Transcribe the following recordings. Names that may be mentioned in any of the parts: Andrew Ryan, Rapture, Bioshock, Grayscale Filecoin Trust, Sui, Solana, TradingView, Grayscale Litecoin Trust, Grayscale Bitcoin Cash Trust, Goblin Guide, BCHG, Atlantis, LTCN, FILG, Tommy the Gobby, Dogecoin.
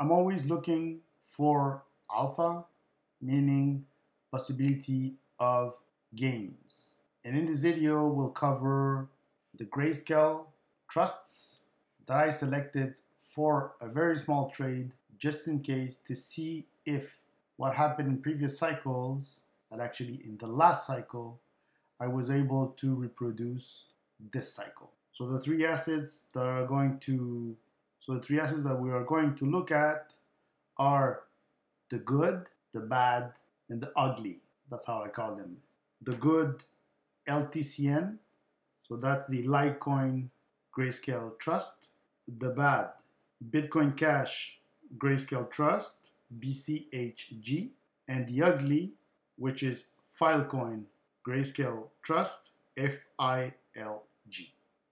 I'm always looking for alpha, meaning possibility of gains. And in this video, we'll cover the Grayscale trusts that I selected for a very small trade, just in case, to see if what happened in previous cycles, and actually in the last cycle, I was able to reproduce this cycle. So the three assets that are going to, look at are the good, the bad, and the ugly. That's how I call them. The good LTCN, so that's the Litecoin Grayscale Trust. The bad, Bitcoin Cash Grayscale Trust, BCHG. And the ugly, which is Filecoin Grayscale Trust, FILG.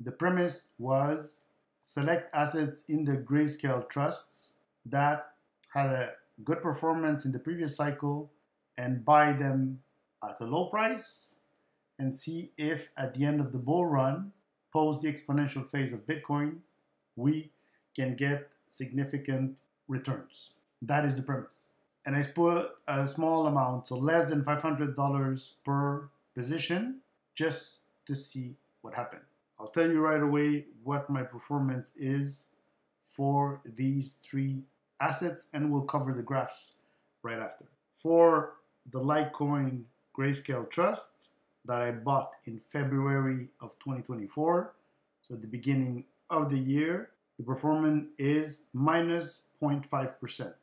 The premise was select assets in the Grayscale trusts that had a good performance in the previous cycle and buy them at a low price and see if at the end of the bull run, post the exponential phase of Bitcoin, we can get significant returns. That is the premise. And I put a small amount, so less than $500 per position, just to see what happened. I'll tell you right away what my performance is for these three assets, and we'll cover the graphs right after. For the Litecoin Grayscale Trust that I bought in February of 2024, so at the beginning of the year, the performance is minus 0.5%.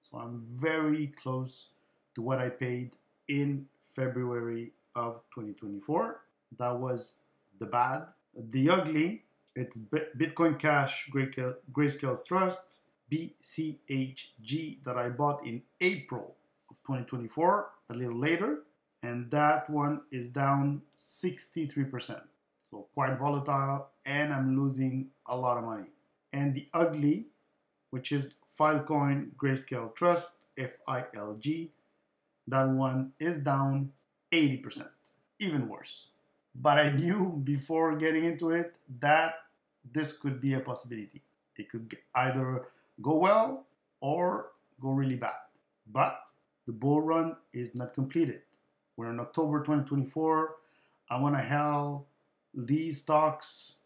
So I'm very close to what I paid in February of 2024. That was the bad. The ugly, it's Bitcoin Cash Grayscale Trust, BCHG, that I bought in April of 2024, a little later. And that one is down 63%. So quite volatile, and I'm losing a lot of money. And the ugly, which is Filecoin Grayscale Trust, FILG, that one is down 80%, even worse. But I knew before getting into it that this could be a possibility. It could either go well or go really bad. But the bull run is not completed. We're in October 2024. I want to hold these stocks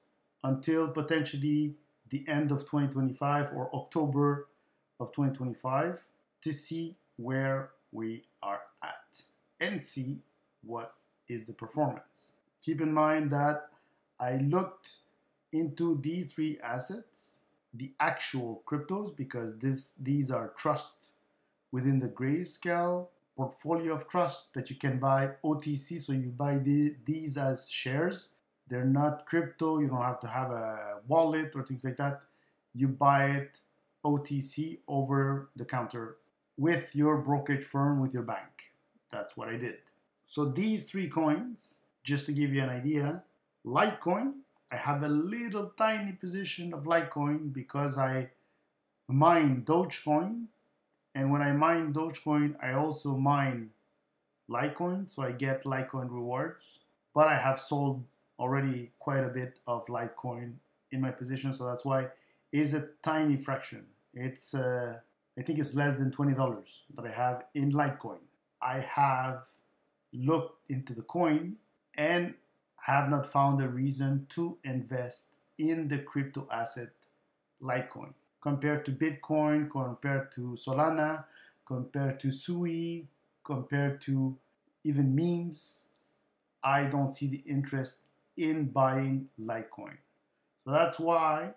until potentially the end of 2025 or October of 2025 to see where we are at and see what is the performance. Keep in mind that I looked into these three assets, the actual cryptos, because these are trusts within the Grayscale portfolio of trust that you can buy OTC, so you buy these as shares. They're not crypto, you don't have to have a wallet or things like that. You buy it OTC, over the counter, with your brokerage firm, with your bank. That's what I did. So these three coins, just to give you an idea, Litecoin, I have a little tiny position of Litecoin because I mine Dogecoin. And when I mine Dogecoin, I also mine Litecoin, so I get Litecoin rewards. But I have sold already quite a bit of Litecoin in my position, so that's why it's a tiny fraction. It's I think it's less than $20 that I have in Litecoin. I have looked into the coin and have not found a reason to invest in the crypto asset Litecoin. Compared to Bitcoin, compared to Solana, compared to Sui, compared to even memes, I don't see the interest in buying Litecoin. So that's why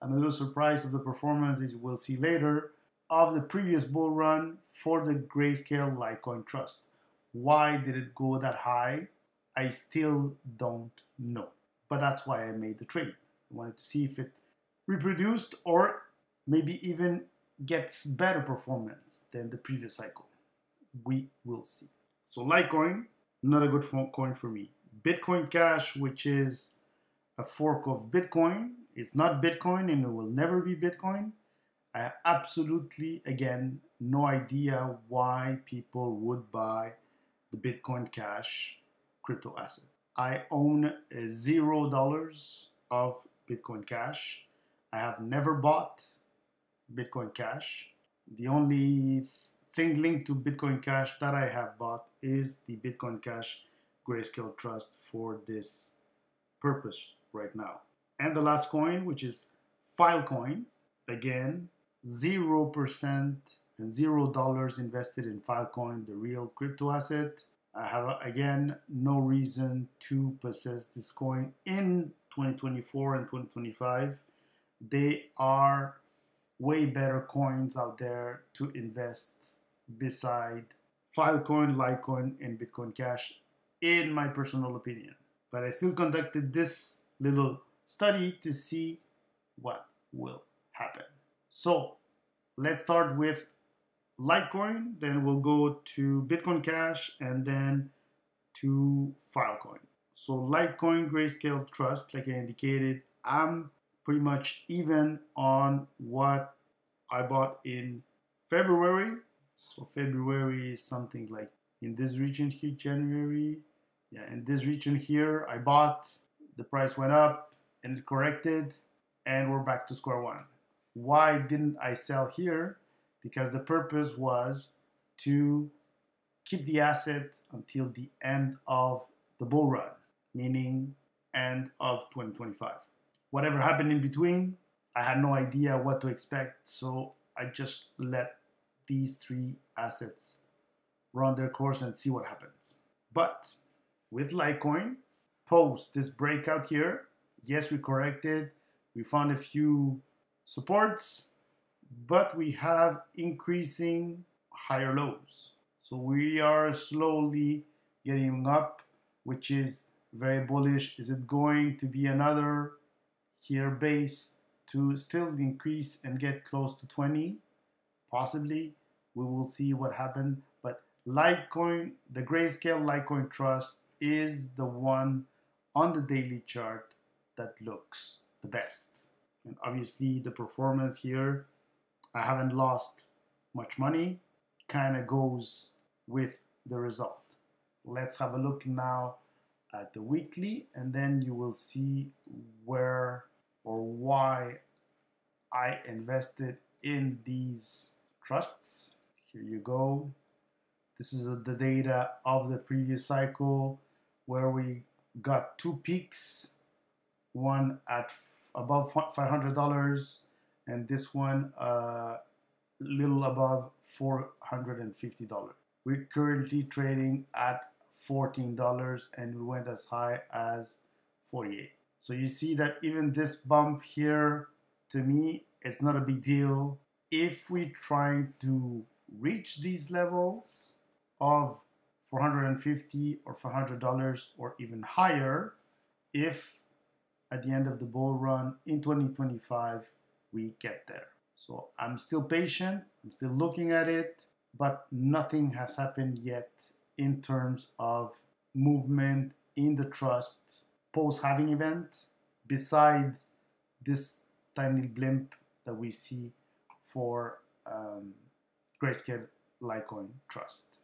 I'm a little surprised of the performance, as you will see later, of the previous bull run for the Grayscale Litecoin Trust. Why did it go that high? I still don't know. But that's why I made the trade. I wanted to see if it reproduced or maybe even gets better performance than the previous cycle. We will see. So Litecoin, not a good coin for me. Bitcoin Cash, which is a fork of Bitcoin, it's not Bitcoin and it will never be Bitcoin. I have absolutely, again, no idea why people would buy the Bitcoin Cash crypto asset. I own $0 of Bitcoin Cash. I have never bought Bitcoin Cash. The only thing linked to Bitcoin Cash that I have bought is the Bitcoin Cash Grayscale Trust for this purpose right now. And the last coin, which is Filecoin. Again, 0% and $0 invested in Filecoin, the real crypto asset. I have, again, no reason to possess this coin in 2024 and 2025. They are way better coins out there to invest beside Filecoin, Litecoin, and Bitcoin Cash, in my personal opinion. But I still conducted this little study to see what will happen. So let's start with Litecoin, then we'll go to Bitcoin Cash, and then to Filecoin. So Litecoin Grayscale Trust, like I indicated, I'm pretty much even on what I bought in February. So February is something like in this region here, January. Yeah, in this region here, I bought, the price went up and it corrected, and we're back to square one. Why didn't I sell here? Because the purpose was to keep the asset until the end of the bull run, meaning end of 2025. Whatever happened in between, I had no idea what to expect, so I just let these three assets run their course and see what happens. But with Litecoin, post this breakout here, yes, we corrected, we found a few supports, but we have increasing higher lows. So we are slowly getting up, which is very bullish. Is it going to be another here base to still increase and get close to 20? Possibly. We will see what happens. But Litecoin, the Grayscale Litecoin Trust is the one on the daily chart that looks the best. And obviously the performance here, I haven't lost much money, kind of goes with the result. Let's have a look now at the weekly, and then you will see where or why I invested in these trusts. Here you go. This is the data of the previous cycle where we got two peaks, one at above $500, and this one a little above $450. We're currently trading at $14, and we went as high as $48. So you see that even this bump here, to me, it's not a big deal. If we try to reach these levels of $450 or $500 or even higher, if at the end of the bull run in 2025, we get there. So I'm still patient, I'm still looking at it, but nothing has happened yet in terms of movement in the trust post-halving event, beside this tiny blimp that we see for Grayscale Litecoin Trust.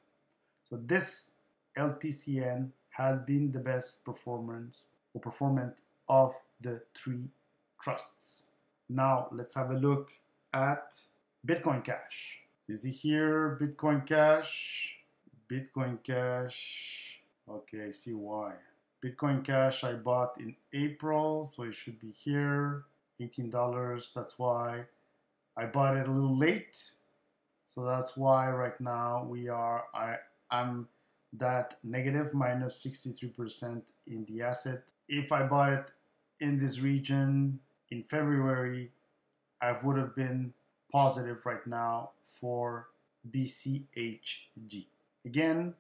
So this LTCN has been the best performance or performant of the three trusts. Now let's have a look at Bitcoin Cash. You see here, Bitcoin Cash, Bitcoin Cash. Okay, I see why. Bitcoin Cash I bought in April, so it should be here, $18. That's why I bought it a little late. So that's why right now we are, I'm that negative, minus 63% in the asset. If I bought it in this region in February, I would have been positive right now for BCHG. Again,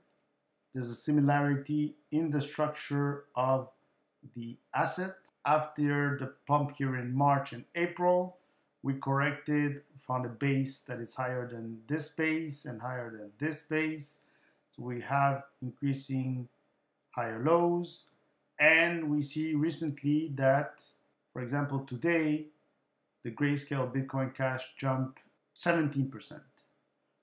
there's a similarity in the structure of the asset. After the pump here in March and April, we corrected, found a base that is higher than this base and higher than this base. So we have increasing higher lows. And we see recently that, for example, today, the Grayscale Bitcoin Cash jumped 17%.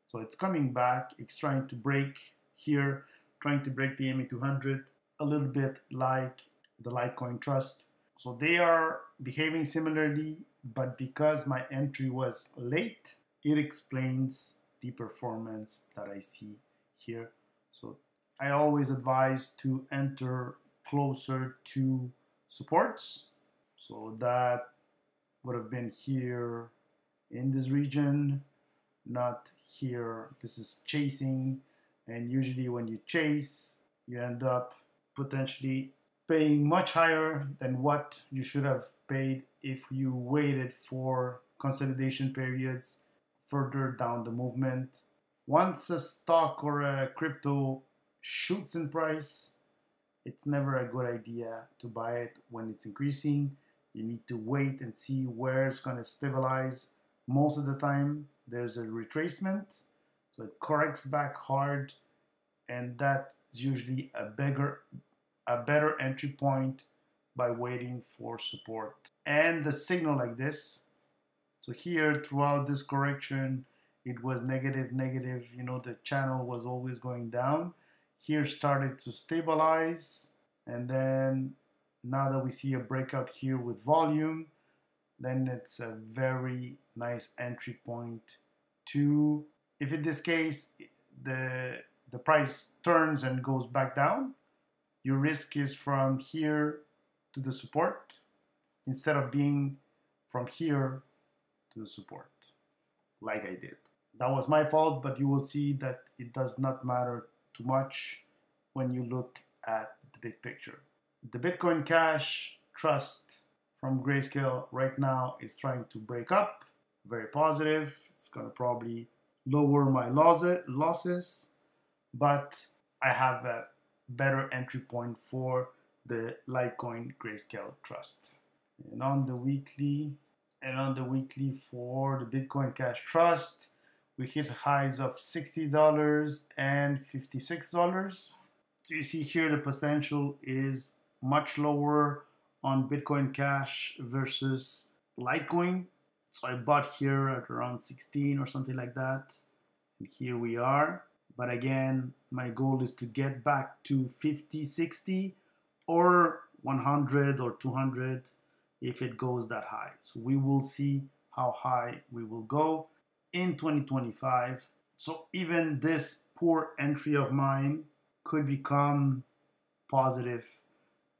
So it's coming back, it's trying to break here, trying to break the MA 200, a little bit like the Litecoin Trust. So they are behaving similarly. but because my entry was late, it explains the performance that I see here. So I always advise to enter closer to supports. So that would have been here in this region, not here. This is chasing, and usually when you chase, you end up potentially paying much higher than what you should have paid if you waited for consolidation periods further down the movement. Once a stock or a crypto shoots in price, it's never a good idea to buy it when it's increasing. You need to wait and see where it's going to stabilize. Most of the time, there's a retracement, so it corrects back hard, and that's usually a better entry point by waiting for support. And the signal like this, so here throughout this correction, it was negative, negative, you know, the channel was always going down. Here started to stabilize, and then now that we see a breakout here with volume, then it's a very nice entry point to, if in this case the price turns and goes back down, your risk is from here to the support instead of being from here to the support, like I did. That was my fault, but you will see that it does not matter too much when you look at the big picture. The Bitcoin Cash Trust from Grayscale right now is trying to break up. Very positive. It's going to probably lower my losses, but I have a better entry point for the Litecoin Grayscale Trust. And on the weekly for the Bitcoin Cash Trust, we hit highs of $60 and $56. So you see here the potential is much lower on Bitcoin Cash versus Litecoin. So I bought here at around 16 or something like that, and here we are. But again, my goal is to get back to 50, 60, or 100 or 200 if it goes that high. So we will see how high we will go in 2025. So even this poor entry of mine could become positive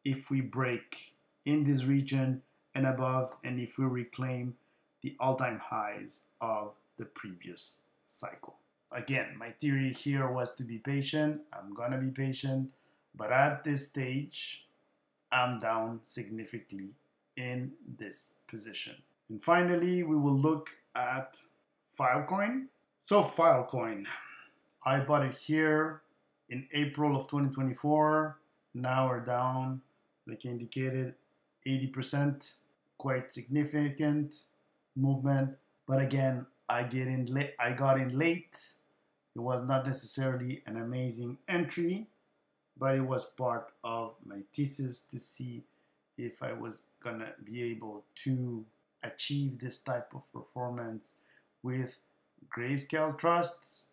if we break in this region and above, and if we reclaim the all-time highs of the previous cycle. Again, my theory here was to be patient. I'm gonna be patient, but at this stage, I'm down significantly in this position. And finally, we will look at Filecoin. So Filecoin, I bought it here in April of 2024. Now we're down, like indicated, 80%, quite significant movement. But again, I got in late. It was not necessarily an amazing entry, but it was part of my thesis to see if I was gonna be able to achieve this type of performance with Grayscale Trusts.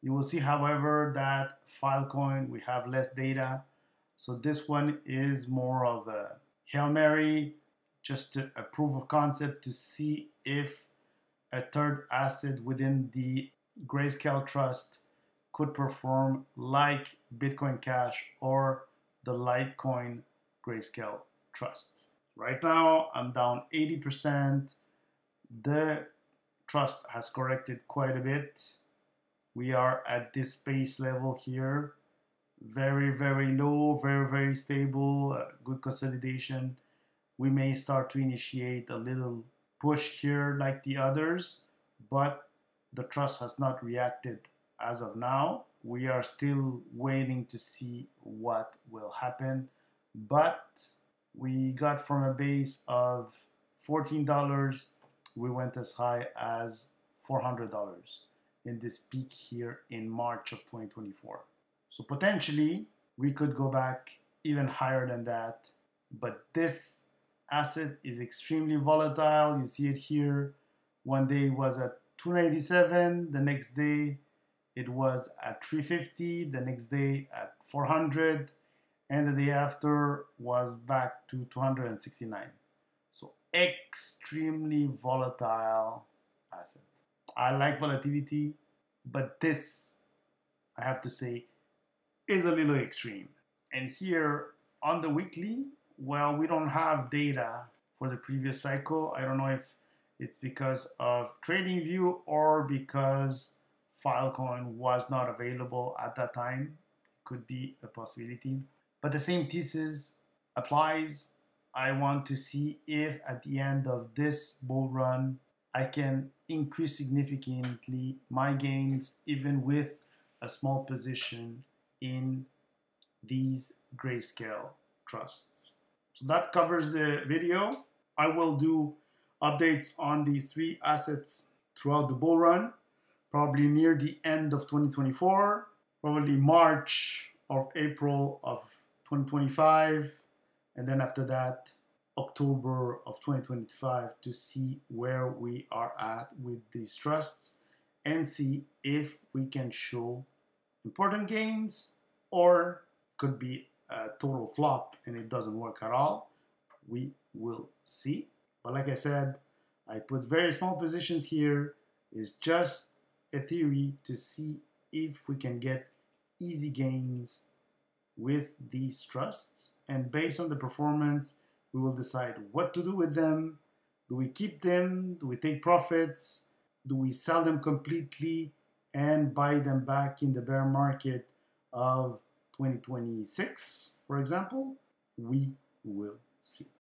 You will see, however, that Filecoin, we have less data. So this one is more of a Hail Mary, just a proof of concept to see if a third asset within the Grayscale Trust could perform like Bitcoin Cash or the Litecoin Grayscale Trust. Right now, I'm down 80%. The trust has corrected quite a bit. We are at this base level here. Very, very low, very, very stable, good consolidation. We may start to initiate a little push here like the others, but the trust has not reacted as of now. We are still waiting to see what will happen, but we got from a base of $14, we went as high as $400 in this peak here in March of 2024. So potentially, we could go back even higher than that. But this asset is extremely volatile. You see it here. One day it was at 297. The next day, it was at 350. The next day at 400. And the day after was back to 269. So extremely volatile asset. I like volatility, but this, I have to say, is a little extreme. And here on the weekly, well, we don't have data for the previous cycle. I don't know if it's because of TradingView or because Filecoin was not available at that time. Could be a possibility. But the same thesis applies. I want to see if at the end of this bull run, I can increase significantly my gains, even with a small position in these Grayscale trusts. So that covers the video. I will do updates on these three assets throughout the bull run, probably near the end of 2024, probably March or April of 2025, and then after that, October of 2025, to see where we are at with these trusts and see if we can show important gains, or could be a total flop and it doesn't work at all. We will see. But like I said, I put very small positions here. It's just a theory to see if we can get easy gains with these trusts, and based on the performance we will decide what to do with them. Do we keep them? Do we take profits? Do we sell them completely and buy them back in the bear market of 2026, for example? We will see.